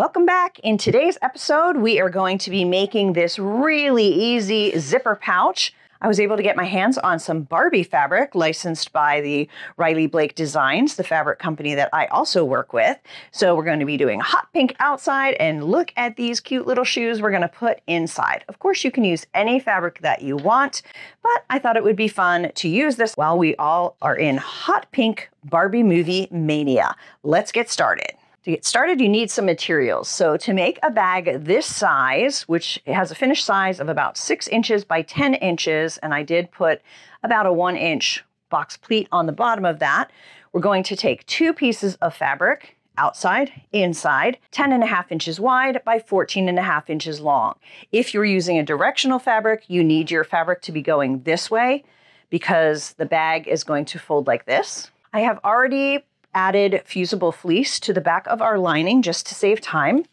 Welcome back. In today's episode, we are going to be making this really easy zipper pouch. I was able to get my hands on some Barbie fabric licensed by the Riley Blake Designs, the fabric company that I also work with. So we're going to be doing hot pink outside, and look at these cute little shoes we're going to put inside. Of course, you can use any fabric that you want, but I thought it would be fun to use this while we all are in hot pink Barbie movie mania. Let's get started. To get started, you need some materials. So to make a bag this size, which has a finished size of about 6 inches by 10 inches, and I did put about a 1 inch box pleat on the bottom of that, we're going to take 2 pieces of fabric, outside, inside, 10.5 inches wide by 14.5 inches long. If you're using a directional fabric, you need your fabric to be going this way because the bag is going to fold like this. I have already added fusible fleece to the back of our lining just to save time.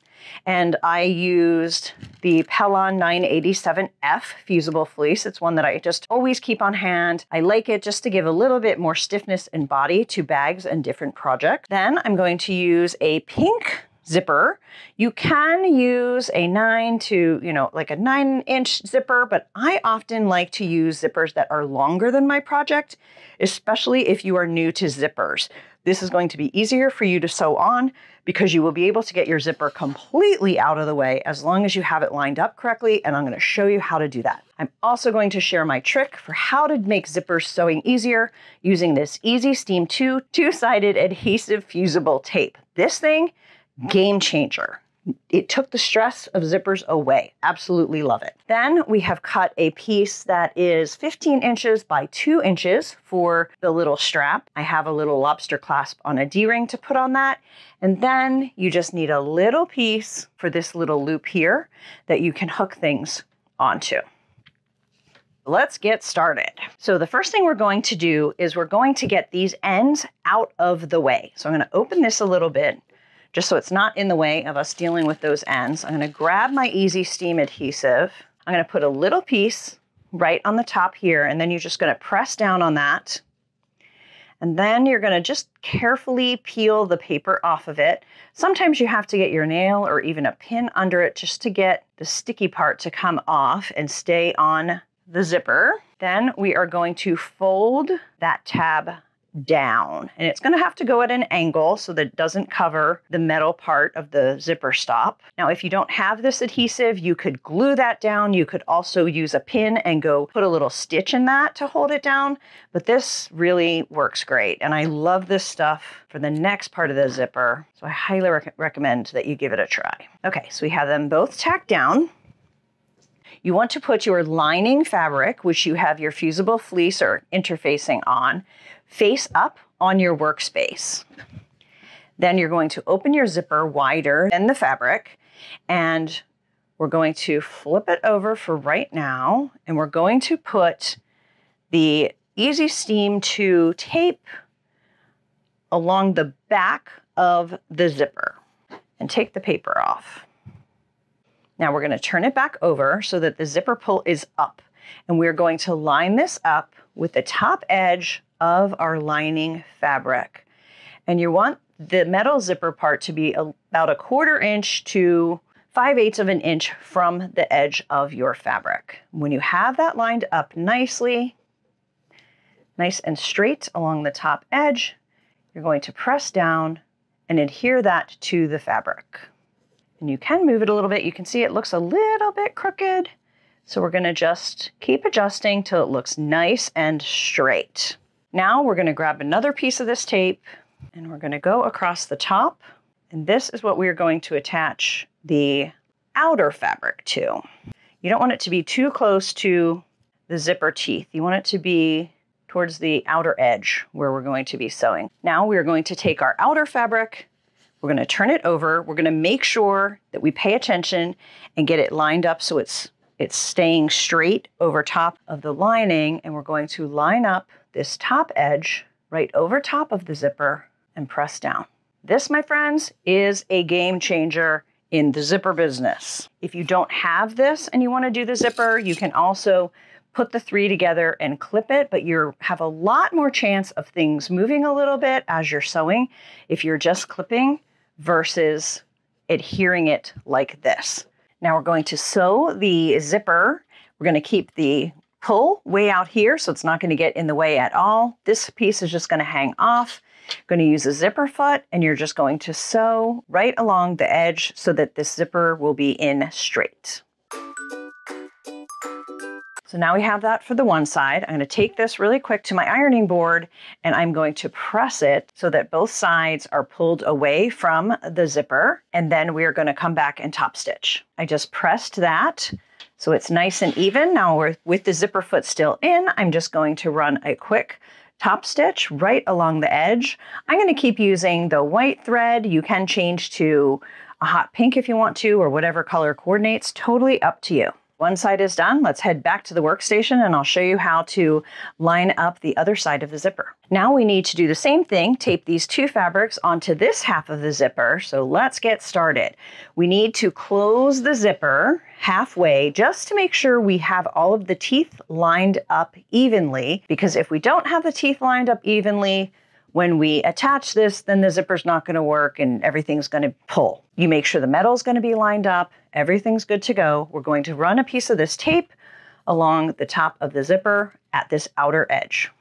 And I used the Pellon 987F fusible fleece. It's one that I just always keep on hand. I like it just to give a little bit more stiffness and body to bags and different projects. Then I'm going to use a pink zipper. You can use a 9 to, like a 9 inch zipper, but I often like to use zippers that are longer than my project, especially if you are new to zippers. This is going to be easier for you to sew on because you will be able to get your zipper completely out of the way as long as you have it lined up correctly, and I'm going to show you how to do that. I'm also going to share my trick for how to make zippers sewing easier using this Easy Steam 2 two-sided adhesive fusible tape. This thing, game changer. It took the stress of zippers away. Absolutely love it. Then we have cut a piece that is 15 inches by 2 inches for the little strap. I have a little lobster clasp on a D-ring to put on that. And then you just need a little piece for this little loop here that you can hook things onto. Let's get started. So the first thing we're going to do is we're going to get these ends out of the way. So I'm going to open this a little bit, just so it's not in the way of us dealing with those ends. I'm gonna grab my Easy Steam adhesive. I'm gonna put a little piece right on the top here, and then you're just gonna press down on that. And then you're gonna just carefully peel the paper off of it. Sometimes you have to get your nail or even a pin under it just to get the sticky part to come off and stay on the zipper. Then we are going to fold that tab down, and it's going to have to go at an angle so that it doesn't cover the metal part of the zipper stop. Now, if you don't have this adhesive, you could glue that down. You could also use a pin and go put a little stitch in that to hold it down, but this really works great. And I love this stuff for the next part of the zipper. So I highly recommend that you give it a try. Okay, so we have them both tacked down. You want to put your lining fabric, which you have your fusible fleece or interfacing on, face up on your workspace. Then you're going to open your zipper wider than the fabric, and we're going to flip it over for right now, and we're going to put the Easy Steam 2 tape along the back of the zipper and take the paper off. Now we're going to turn it back over so that the zipper pull is up, and we're going to line this up with the top edge of our lining fabric. And you want the metal zipper part to be about a 1/4 inch to 5/8 of an inch from the edge of your fabric. When you have that lined up nicely, nice and straight along the top edge, you're going to press down and adhere that to the fabric. And you can move it a little bit. You can see it looks a little bit crooked. So we're gonna just keep adjusting till it looks nice and straight. Now we're gonna grab another piece of this tape, and we're gonna go across the top. And this is what we're going to attach the outer fabric to. You don't want it to be too close to the zipper teeth. You want it to be towards the outer edge where we're going to be sewing. Now we're going to take our outer fabric, we're gonna turn it over, we're gonna make sure that we pay attention and get it lined up so it's staying straight over top of the lining, and we're going to line up this top edge right over top of the zipper and press down. This, my friends, is a game changer in the zipper business. If you don't have this and you want to do the zipper, you can also put the 3 together and clip it, but you have a lot more chance of things moving a little bit as you're sewing if you're just clipping versus adhering it like this. Now we're going to sew the zipper. We're going to keep the pull way out here so it's not going to get in the way at all. This piece is just going to hang off. Going to use a zipper foot, and you're just going to sew right along the edge so that this zipper will be in straight. So now we have that for the one side. I'm going to take this really quick to my ironing board, and I'm going to press it so that both sides are pulled away from the zipper. And then we're going to come back and top stitch. I just pressed that so it's nice and even. Now we're with the zipper foot still in. I'm just going to run a quick top stitch right along the edge. I'm going to keep using the white thread. You can change to a hot pink if you want to, or whatever color coordinates, totally up to you. One side is done. Let's head back to the workstation and I'll show you how to line up the other side of the zipper. Now we need to do the same thing, tape these two fabrics onto this half of the zipper. So let's get started. We need to close the zipper halfway just to make sure we have all of the teeth lined up evenly, because if we don't have the teeth lined up evenly, when we attach this, then the zipper's not going to work and everything's going to pull. You make sure the metal's going to be lined up. Everything's good to go. We're going to run a piece of this tape along the top of the zipper at this outer edge.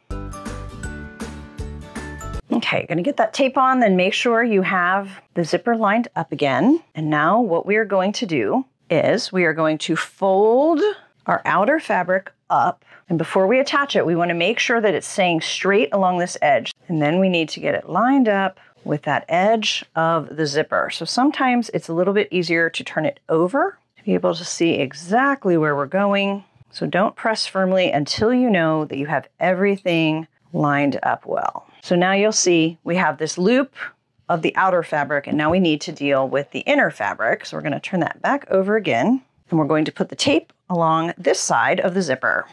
Okay, going to get that tape on, then make sure you have the zipper lined up again. And now what we are going to do is we are going to fold our outer fabric up. And before we attach it, we want to make sure that it's staying straight along this edge. And then we need to get it lined up with that edge of the zipper. So sometimes it's a little bit easier to turn it over to be able to see exactly where we're going. So don't press firmly until you know that you have everything lined up well. So now you'll see we have this loop of the outer fabric, and now we need to deal with the inner fabric. So we're going to turn that back over again, and we're going to put the tape along this side of the zipper.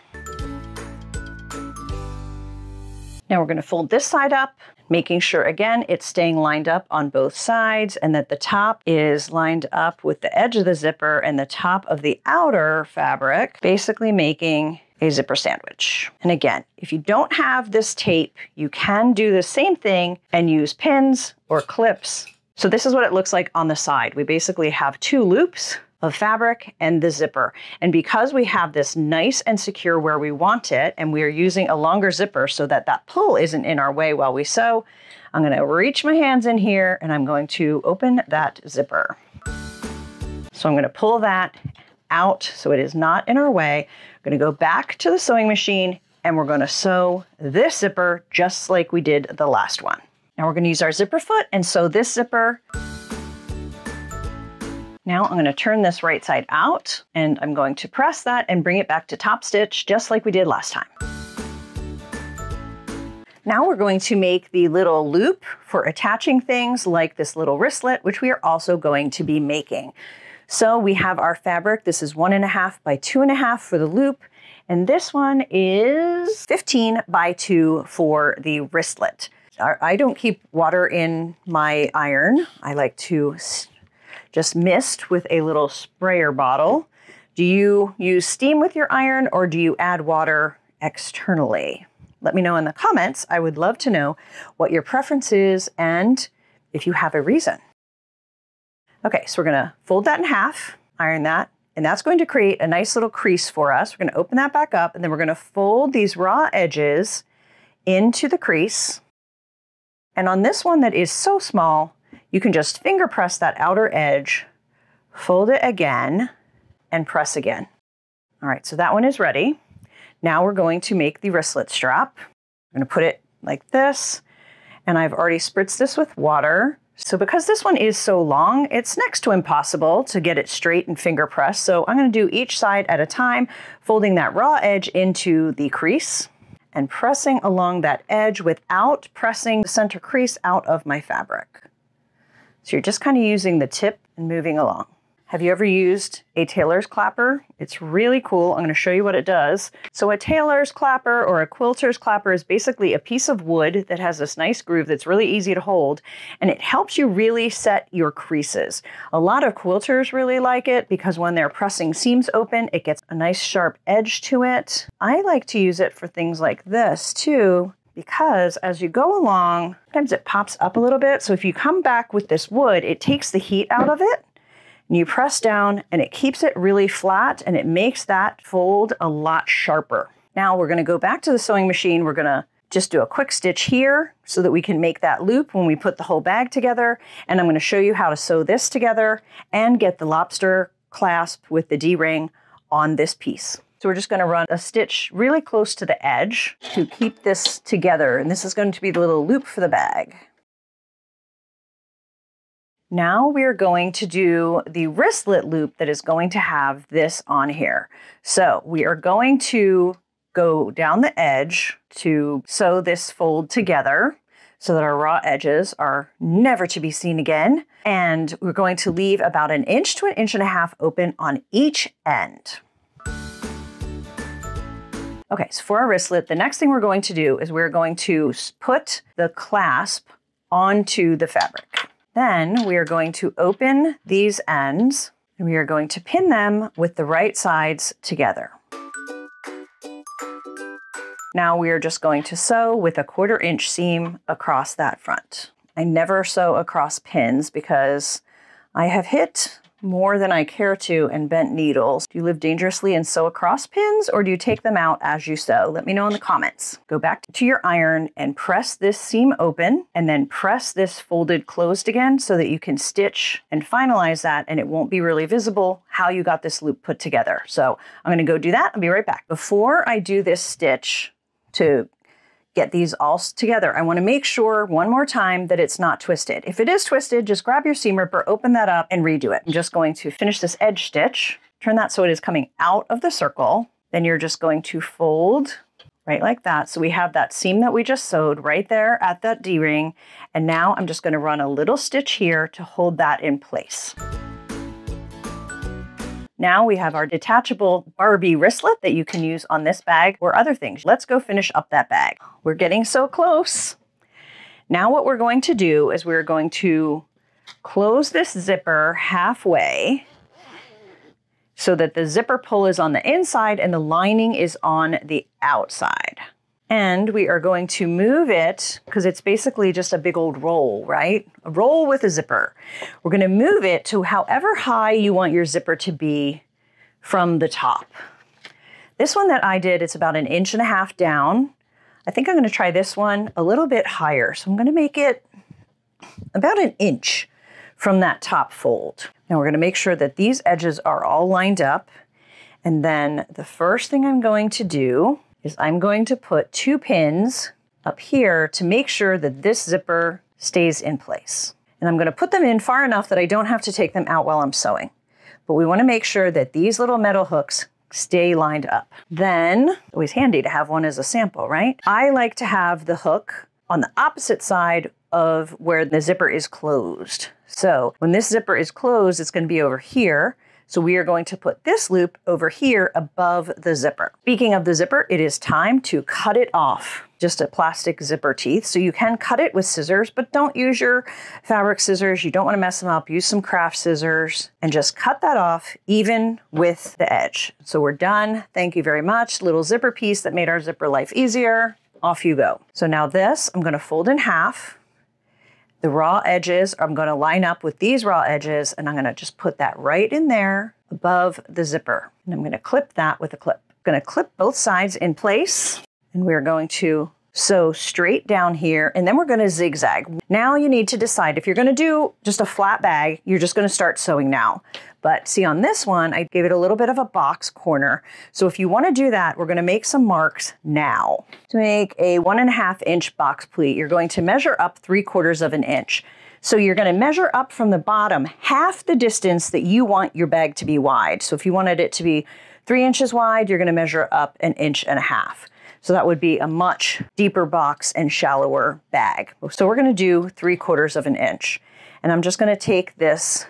Now we're going to fold this side up, making sure again it's staying lined up on both sides and that the top is lined up with the edge of the zipper and the top of the outer fabric, basically making a zipper sandwich. And again, if you don't have this tape, you can do the same thing and use pins or clips. So this is what it looks like on the side. We basically have two loops of fabric and the zipper. And because we have this nice and secure where we want it, and we are using a longer zipper so that that pull isn't in our way while we sew, I'm going to reach my hands in here and I'm going to open that zipper. So I'm going to pull that out so it is not in our way. I'm going to go back to the sewing machine and we're going to sew this zipper just like we did the last one. Now we're going to use our zipper foot and sew this zipper. Now I'm going to turn this right side out and I'm going to press that and bring it back to top stitch just like we did last time. Now we're going to make the little loop for attaching things like this little wristlet, which we are also going to be making. So we have our fabric. This is 1.5 by 2.5 for the loop. And this one is 15 by 2 for the wristlet. I don't keep water in my iron. I like to just mist with a little sprayer bottle. Do you use steam with your iron or do you add water externally? Let me know in the comments. I would love to know what your preference is and if you have a reason. Okay, so we're gonna fold that in half, iron that, and that's going to create a nice little crease for us. We're gonna open that back up and then we're gonna fold these raw edges into the crease. And on this one that is so small, you can just finger press that outer edge, fold it again, and press again. All right, so that one is ready. Now we're going to make the wristlet strap. I'm going to put it like this, and I've already spritzed this with water. So because this one is so long, it's next to impossible to get it straight and finger press. So I'm going to do each side at a time, folding that raw edge into the crease and pressing along that edge without pressing the center crease out of my fabric. So you're just kind of using the tip and moving along. Have you ever used a tailor's clapper? It's really cool. I'm going to show you what it does. So a tailor's clapper or a quilter's clapper is basically a piece of wood that has this nice groove that's really easy to hold, and it helps you really set your creases. A lot of quilters really like it because when they're pressing seams open, it gets a nice sharp edge to it. I like to use it for things like this too, because as you go along, sometimes it pops up a little bit. So if you come back with this wood, it takes the heat out of it and you press down and it keeps it really flat and it makes that fold a lot sharper. Now we're gonna go back to the sewing machine. We're gonna just do a quick stitch here so that we can make that loop when we put the whole bag together. And I'm gonna show you how to sew this together and get the lobster clasp with the D-ring on this piece. So we're just gonna run a stitch really close to the edge to keep this together. And this is going to be the little loop for the bag. Now we are going to do the wristlet loop that is going to have this on here. So we are going to go down the edge to sew this fold together so that our raw edges are never to be seen again. And we're going to leave about 1 inch to 1.5 inches open on each end. Okay, so for our wristlet, the next thing we're going to do is we're going to put the clasp onto the fabric. Then we are going to open these ends and we are going to pin them with the right sides together. Now we are just going to sew with a 1/4 inch seam across that front. I never sew across pins because I have hit more than I care to and bent needles. Do you live dangerously and sew across pins, or do you take them out as you sew? Let me know in the comments. Go back to your iron and press this seam open and then press this folded closed again so that you can stitch and finalize that, and it won't be really visible how you got this loop put together. So I'm gonna go do that. I'll be right back. Before I do this stitch to get these all together, I wanna make sure one more time that it's not twisted. If it is twisted, just grab your seam ripper, open that up and redo it. I'm just going to finish this edge stitch, turn that so it is coming out of the circle. Then you're just going to fold right like that. So we have that seam that we just sewed right there at that D-ring. And now I'm just gonna run a little stitch here to hold that in place. Now we have our detachable Barbie wristlet that you can use on this bag or other things. Let's go finish up that bag. We're getting so close. Now what we're going to do is we're going to close this zipper halfway so that the zipper pull is on the inside and the lining is on the outside. And we are going to move it because it's basically just a big old roll, right? A roll with a zipper. We're going to move it to however high you want your zipper to be from the top. This one that I did, it's about 1.5 inches down. I think I'm going to try this one a little bit higher. So I'm going to make it about 1 inch from that top fold. Now we're going to make sure that these edges are all lined up. And then the first thing I'm going to do is I'm going to put 2 pins up here to make sure that this zipper stays in place. And I'm gonna put them in far enough that I don't have to take them out while I'm sewing. But we wanna make sure that these little metal hooks stay lined up. Then, always handy to have one as a sample, right? I like to have the hook on the opposite side of where the zipper is closed. So when this zipper is closed, it's gonna be over here. So we are going to put this loop over here above the zipper. Speaking of the zipper, it is time to cut it off. Just a plastic zipper teeth. So you can cut it with scissors, but don't use your fabric scissors. You don't want to mess them up. Use some craft scissors and just cut that off even with the edge. So we're done. Thank you very much. Little zipper piece that made our zipper life easier. Off you go. So now this, I'm going to fold in half. The raw edges, I'm gonna line up with these raw edges and I'm gonna just put that right in there above the zipper. And I'm gonna clip that with a clip. I'm gonna clip both sides in place and we're going to sew straight down here and then we're gonna zigzag. Now you need to decide if you're gonna do just a flat bag, you're just gonna start sewing now. But see on this one, I gave it a little bit of a box corner. So if you wanna do that, we're gonna make some marks now. To make a 1.5 inch box pleat, you're going to measure up 3/4 inches. So you're gonna measure up from the bottom half the distance that you want your bag to be wide. So if you wanted it to be 3 inches wide, you're gonna measure up 1.5 inches. So that would be a much deeper box and shallower bag. So we're gonna do 3/4 inches. And I'm just gonna take this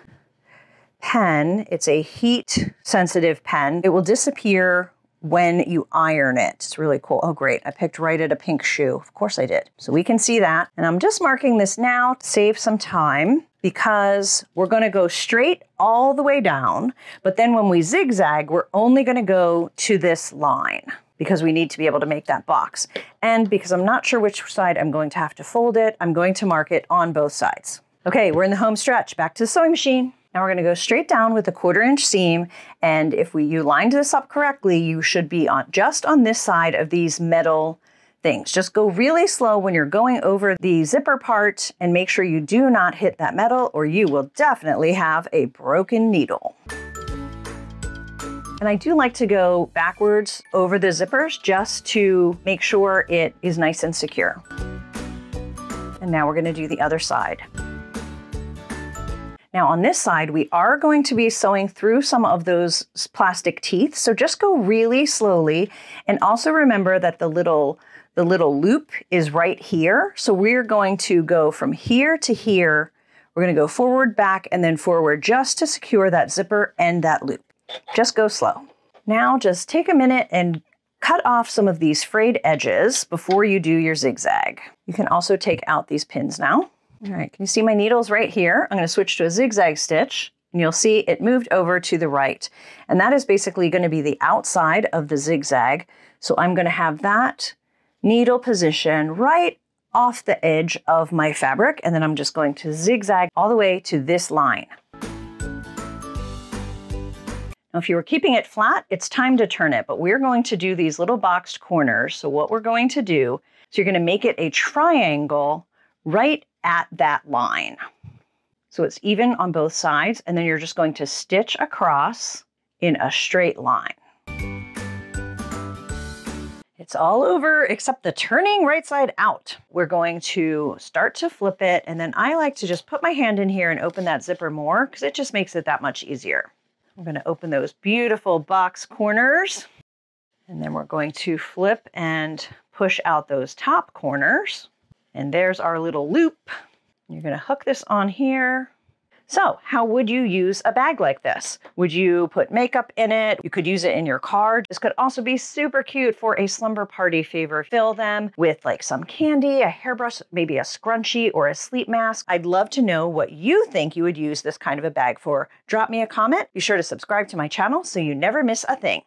pen, it's a heat sensitive pen. It will disappear when you iron it. It's really cool. Oh great, I picked right at a pink shoe. Of course I did. So we can see that. And I'm just marking this now to save some time because we're gonna go straight all the way down, but then when we zigzag, we're only gonna go to this line. because we need to be able to make that box. And because I'm not sure which side I'm going to have to fold it, I'm going to mark it on both sides. Okay, we're in the home stretch, back to the sewing machine. Now we're gonna go straight down with a 1/4 inch seam, and if you lined this up correctly, you should be on just on this side of these metal things. Just go really slow when you're going over the zipper part and make sure you do not hit that metal, or you will definitely have a broken needle. And I do like to go backwards over the zippers just to make sure it is nice and secure. And now we're gonna do the other side. Now on this side, we are going to be sewing through some of those plastic teeth. So just go really slowly. And also remember that the little loop is right here. So we're going to go from here to here. We're gonna go forward, back, and then forward just to secure that zipper and that loop. Just go slow. Now just take a minute and cut off some of these frayed edges before you do your zigzag. You can also take out these pins now. All right, can you see my needles right here? I'm gonna switch to a zigzag stitch, and you'll see it moved over to the right. And that is basically gonna be the outside of the zigzag. So I'm gonna have that needle position right off the edge of my fabric, and then I'm just going to zigzag all the way to this line. Now, if you were keeping it flat, it's time to turn it, but we're going to do these little boxed corners. So what we're going to do is you're gonna make it a triangle right at that line. So it's even on both sides, and then you're just going to stitch across in a straight line. It's all over except the turning right side out. We're going to start to flip it, and then I like to just put my hand in here and open that zipper more because it just makes it that much easier. I'm gonna open those beautiful box corners, and then we're going to flip and push out those top corners. And there's our little loop. You're gonna hook this on here. So how would you use a bag like this? Would you put makeup in it? You could use it in your car. This could also be super cute for a slumber party favor. Fill them with like some candy, a hairbrush, maybe a scrunchie or a sleep mask. I'd love to know what you think you would use this kind of a bag for. Drop me a comment. Be sure to subscribe to my channel so you never miss a thing.